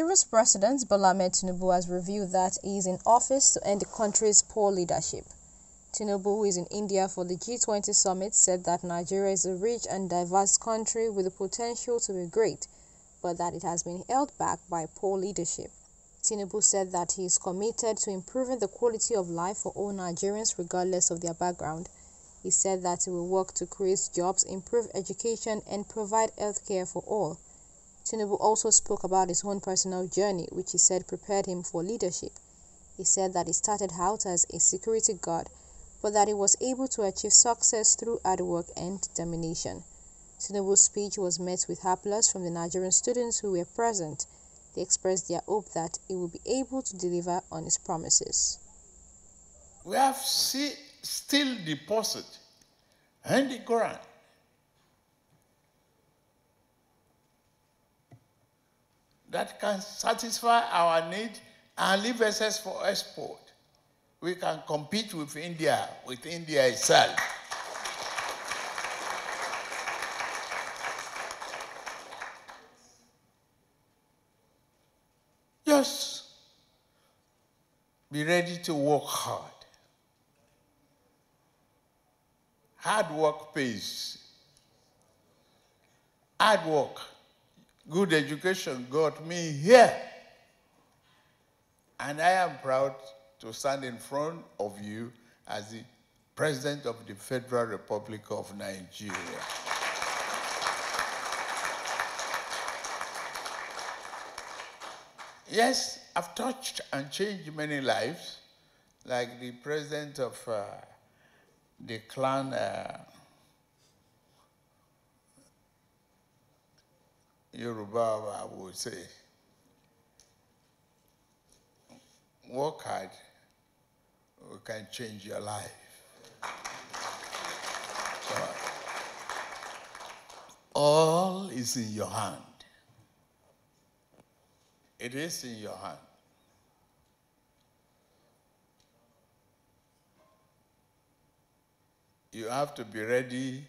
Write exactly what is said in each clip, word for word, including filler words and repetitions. Nigeria's President Bola Ahmed Tinubu has revealed that he is in office to end the country's poor leadership. Tinubu, who is in India for the G twenty summit, said that Nigeria is a rich and diverse country with the potential to be great, but that it has been held back by poor leadership. Tinubu said that he is committed to improving the quality of life for all Nigerians regardless of their background. He said that he will work to create jobs, improve education, and provide healthcare for all. Tinubu also spoke about his own personal journey, which he said prepared him for leadership. He said that he started out as a security guard, but that he was able to achieve success through hard work and determination. Tinubu's speech was met with applause from the Nigerian students who were present. They expressed their hope that he will be able to deliver on his promises. We have see, still deposit and the Quran. That can satisfy our need and leave access for export. We can compete with India, with India itself. Just be ready to work hard. Hard work pays. Hard work. Good education got me here. And I am proud to stand in front of you as the President of the Federal Republic of Nigeria. Yes, I've touched and changed many lives, like the President of uh, the clan uh, Yoruba, I would say. Work hard, we can change your life. So, all is in your hand. It is in your hand. You have to be ready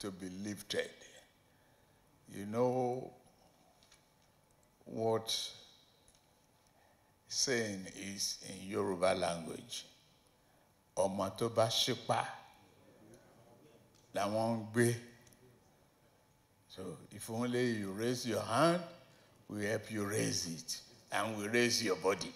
to be lifted. You know what saying is in Yoruba language. Ọmọ tó bá ṣípá làwọn ń gbé. So if only you raise your hand, we help you raise it, and we raise your body.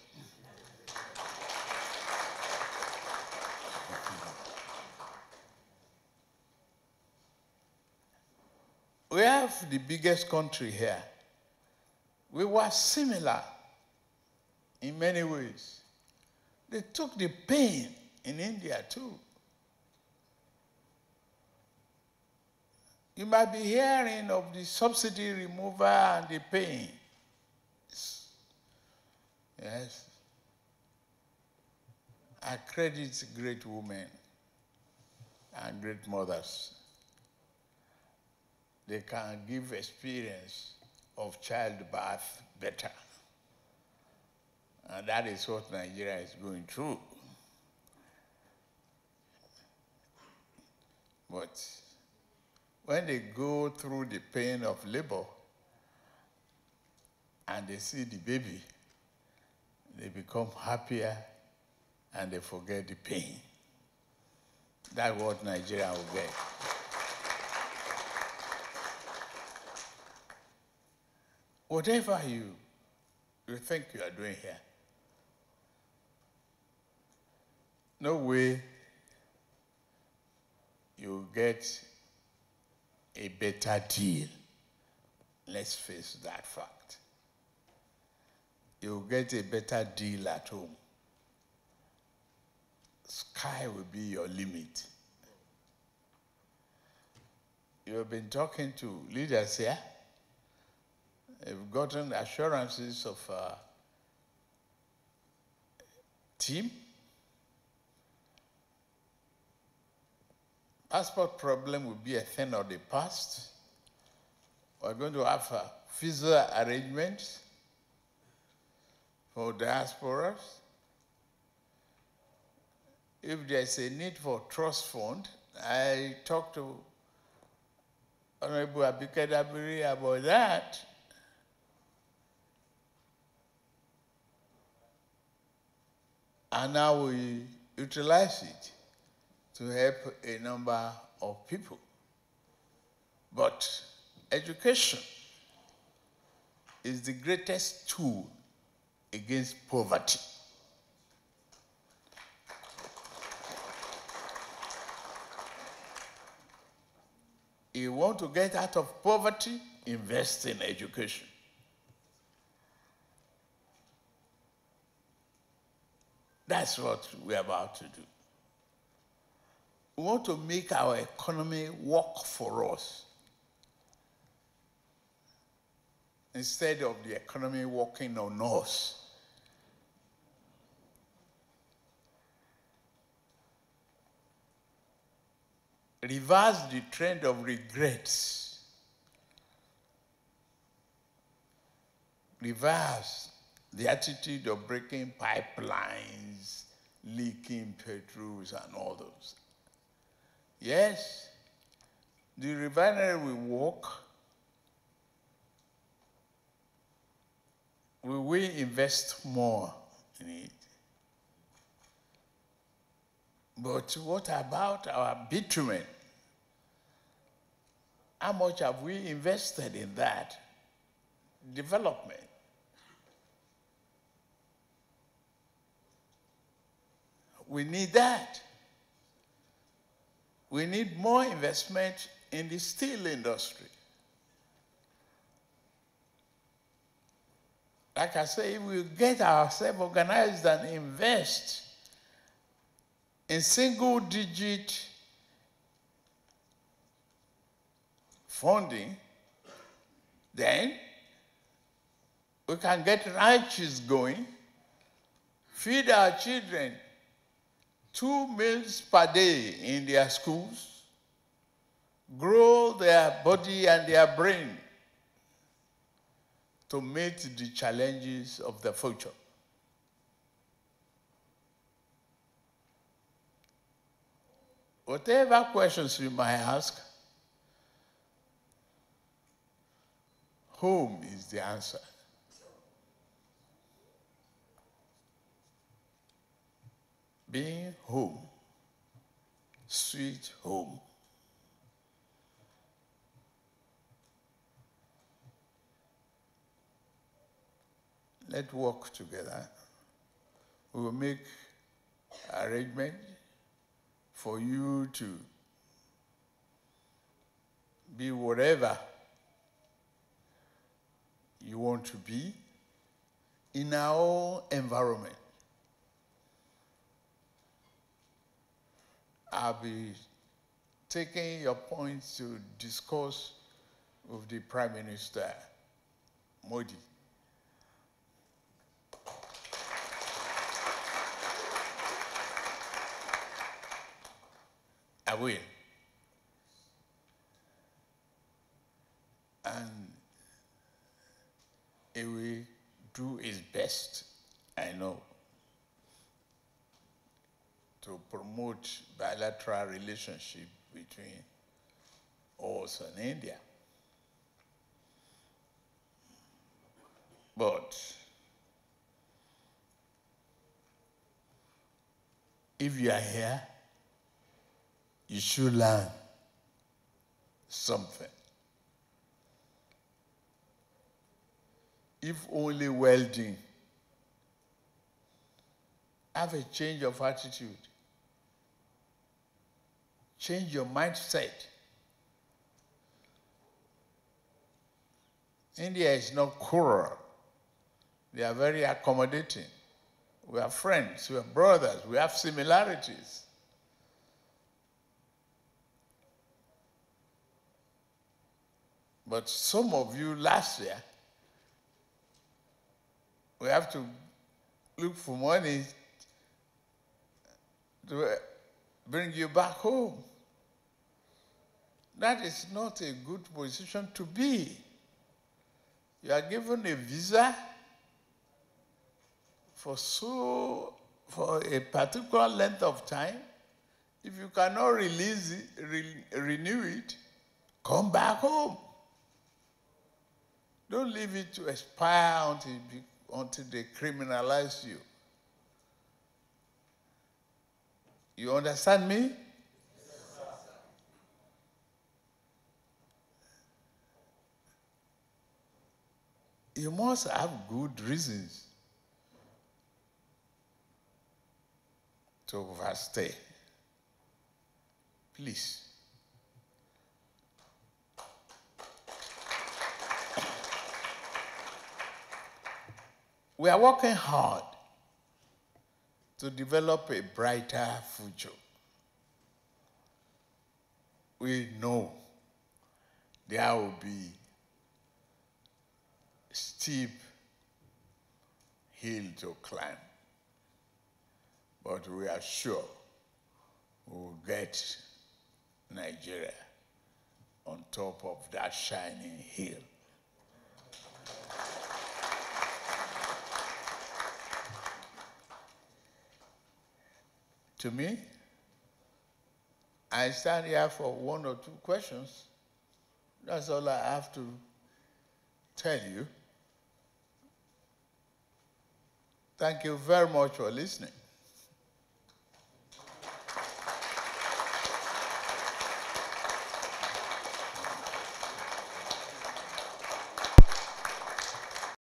We have the biggest country here. We were similar in many ways. They took the pain in India too. You might be hearing of the subsidy removal and the pain. Yes. I credit great women and great mothers. They can give experience of childbirth better. And that is what Nigeria is going through. But when they go through the pain of labor and they see the baby, they become happier and they forget the pain. That's what Nigeria will get. Whatever you, you think you are doing here, no way you get a better deal. Let's face that fact. You'll get a better deal at home. Sky will be your limit. You have been talking to leaders here. You've gotten assurances of a team. Passport problem will be a thing of the past. We're going to have a visa arrangement for diasporas. If there's a need for trust fund, I talked to Honorable Abike Dabiri about that. And now we utilize it to help a number of people. But education is the greatest tool against poverty. You want to get out of poverty, invest in education. That's what we're about to do. We want to make our economy work for us, instead of the economy working on us. Reverse the trend of regrets. Reverse the attitude of breaking pipelines, leaking petrols, and all those. Yes, the refinery will work. We will invest more in it. But what about our bitumen? How much have we invested in that development? We need that. We need more investment in the steel industry. Like I say, if we get ourselves organized and invest in single-digit funding, then we can get ranches going, feed our children two meals per day in their schools, grow their body and their brain to meet the challenges of the future. Whatever questions you might ask, home is the answer. Being home, sweet home. Let's work together. We will make arrangement for you to be whatever you want to be in our own environment. I'll be taking your points to discuss with the Prime Minister, Modi. I will. And he will do his best, I know, to promote bilateral relationship between us and India. But if you are here, you should learn something. If only welding, have a change of attitude. Change your mindset. India is not cruel. They are very accommodating. We are friends, we are brothers, we have similarities. But some of you last year, we have to look for money to bring you back home. That is not a good position to be. You are given a visa for so for a particular length of time. If you cannot release it, re- renew it, come back home. Don't leave it to expire until, until they criminalize you. You understand me? Yes, sir. You must have good reasons to overstay. Please. We are working hard to develop a brighter future. We know there will be steep hill to climb, but we are sure we will get Nigeria on top of that shining hill. To me, I stand here for one or two questions. That's all I have to tell you. Thank you very much for listening.